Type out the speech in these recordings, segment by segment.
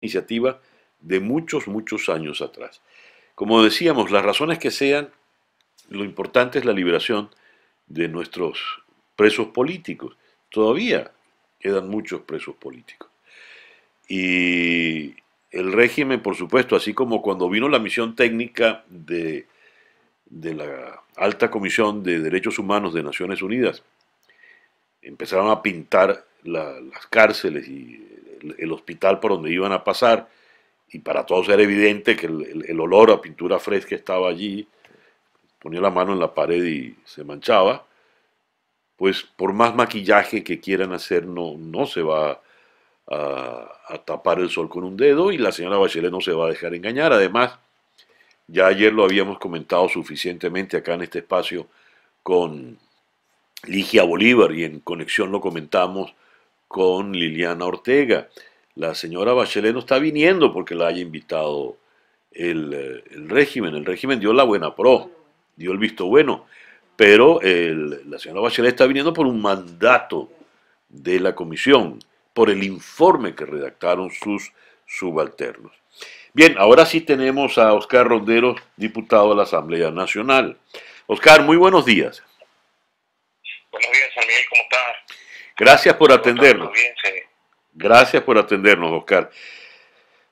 iniciativa de muchos años atrás. Como decíamos, las razones que sean, lo importante es la liberación de nuestros presos políticos. Todavía quedan muchos presos políticos. Y el régimen, por supuesto, así como cuando vino la misión técnica de la Alta Comisión de Derechos Humanos de Naciones Unidas, empezaron a pintar las cárceles y el hospital por donde iban a pasar, y para todos era evidente que el olor a pintura fresca estaba allí, ponía la mano en la pared y se manchaba. Pues por más maquillaje que quieran hacer, no se va a tapar el sol con un dedo, y la señora Bachelet no se va a dejar engañar. Además, ya ayer lo habíamos comentado suficientemente acá en este espacio con Ligia Bolívar, y en conexión lo comentamos con Liliana Ortega. La señora Bachelet no está viniendo porque la haya invitado el régimen. El régimen dio la buena pro, dio el visto bueno, pero la señora Bachelet está viniendo por un mandato de la comisión, por el informe que redactaron sus subalternos. Bien, ahora sí tenemos a Oscar Ronderos, diputado de la Asamblea Nacional. Oscar, muy buenos días. Buenos días, San Miguel, ¿cómo estás? Gracias por atendernos. Bien, sí. Gracias por atendernos, Oscar.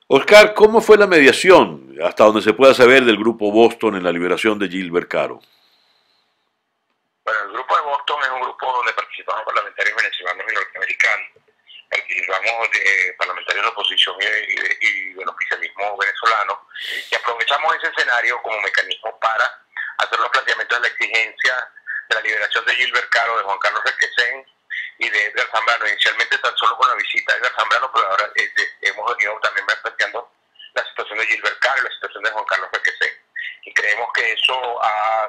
Oscar, ¿cómo fue la mediación, hasta donde se pueda saber, del Grupo Boston en la liberación de Gilber Caro? Bueno, el Grupo de Boston es un grupo donde participamos parlamentarios venezolanos y norteamericanos. Participamos de parlamentarios de la oposición y del oficialismo venezolano. Y aprovechamos ese escenario como mecanismo para hacer los planteamientos de la exigencia de la liberación de Gilber Caro, de Juan Carlos Requecén y de Edgar Zambrano, inicialmente tan solo con la visita de Edgar Zambrano, pero ahora hemos venido también planteando la situación de Gilber Caro y la situación de Juan Carlos Requecé. Y creemos que eso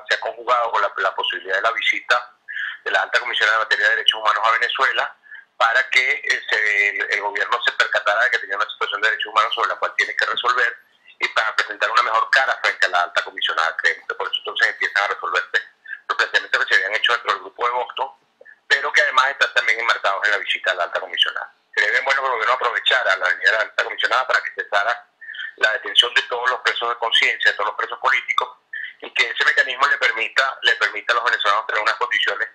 se ha conjugado con la posibilidad de la visita de la Alta Comisión de Materia de Derechos Humanos a Venezuela, para que el gobierno se percatara de que tenía una situación de derechos humanos sobre la cual tiene que resolver, y para presentar una mejor cara frente a la Alta Comisionada. Creemos que por eso entonces empiezan a resolverse los planteamientos que se habían hecho dentro del Grupo de Boston, pero que además están también enmarcados en la visita a la Alta Comisionada. Sería bien bueno que el gobierno aprovechara la venida de la Alta Comisionada para que cesara la detención de todos los presos de conciencia, de todos los presos políticos, y que ese mecanismo le permita a los venezolanos tener unas condiciones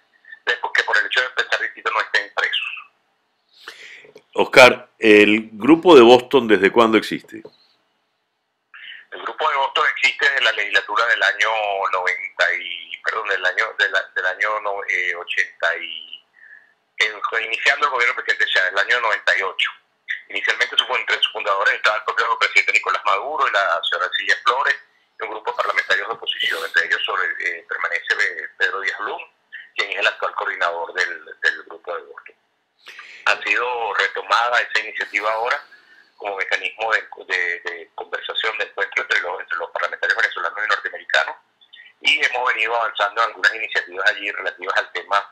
que por el hecho de pensar distinto no estén presos. Oscar, ¿el Grupo de Boston desde cuándo existe? El Grupo de Boston existe desde la legislatura del año 80, iniciando el gobierno presidencial, el año 98. Inicialmente entre sus fundadores estaba el propio presidente Nicolás Maduro y la señora Silla Flores, y un grupo de parlamentarios de oposición. Entre ellos permanece Pedro Díaz Luna, quien es el actual coordinador del Grupo de Boston. Ha sido retomada esa iniciativa ahora como mecanismo de conversación, de encuentro entre los parlamentarios venezolanos y norteamericanos, y hemos venido avanzando en algunas iniciativas allí relativas al tema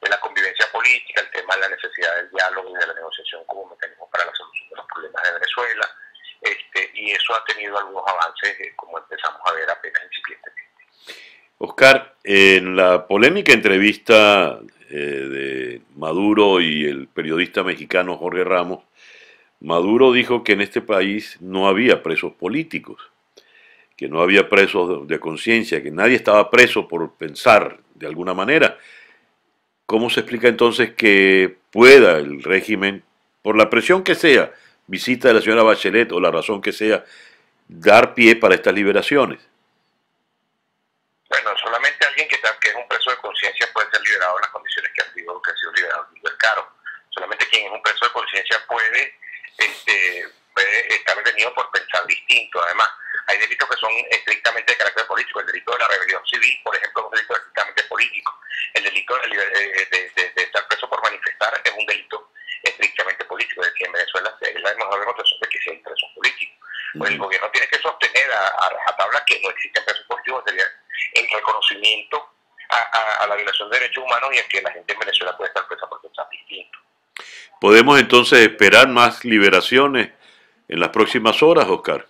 de la convivencia política, el tema de la necesidad del diálogo y de la negociación como mecanismo para la solución de los problemas de Venezuela, y eso ha tenido algunos avances, como empezamos a ver apenas incipientemente. Oscar, en la polémica entrevista de Maduro y el periodista mexicano Jorge Ramos, Maduro dijo que en este país no había presos políticos, que no había presos de conciencia, que nadie estaba preso por pensar de alguna manera. ¿Cómo se explica entonces que pueda el régimen, por la presión que sea, visita de la señora Bachelet o la razón que sea, dar pie para estas liberaciones? Bueno, solamente alguien que es un preso de conciencia puede ser liberado en las condiciones que ha sido liberado Gilber Caro. Solamente quien es un preso de conciencia puede estar detenido por pensar distinto. Además, hay delitos que son estrictamente de carácter político. El delito de la rebelión civil, por ejemplo, es un delito estrictamente político. El delito de estar preso por manifestar es un delito estrictamente político. Es decir, en Venezuela es la mejor demostración de que sí hay presos políticos. Pues el gobierno tiene que sostener a rajatabla que no existen presos políticos, sería el reconocimiento a la violación de derechos humanos y a que la gente en Venezuela puede estar presa por pensar distinto. ¿Podemos entonces esperar más liberaciones en las próximas horas, Oscar?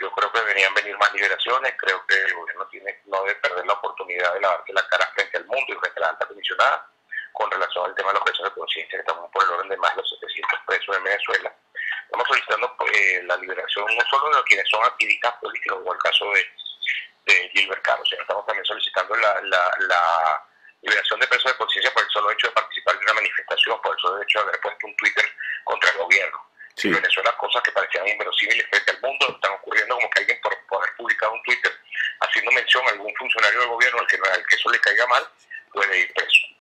Yo creo que deberían venir más liberaciones. Creo que el gobierno no debe perder la oportunidad de lavarse la cara frente al mundo y frente a la Alta Comisionada con relación al tema de los presos de conciencia, que estamos por el orden de más de los 700 presos en Venezuela. Hemos solicitado protección no solo de quienes son activistas políticos, como el caso de Gilber Caro, sino estamos también solicitando la liberación de presos de conciencia por el solo hecho de participar de una manifestación, por el solo hecho de haber puesto un Twitter contra el gobierno. Sí. En Venezuela, cosas que parecían inverosímiles frente al mundo están ocurriendo, como que alguien por haber publicado un Twitter haciendo mención a algún funcionario del gobierno al que eso le caiga mal, puede ir preso.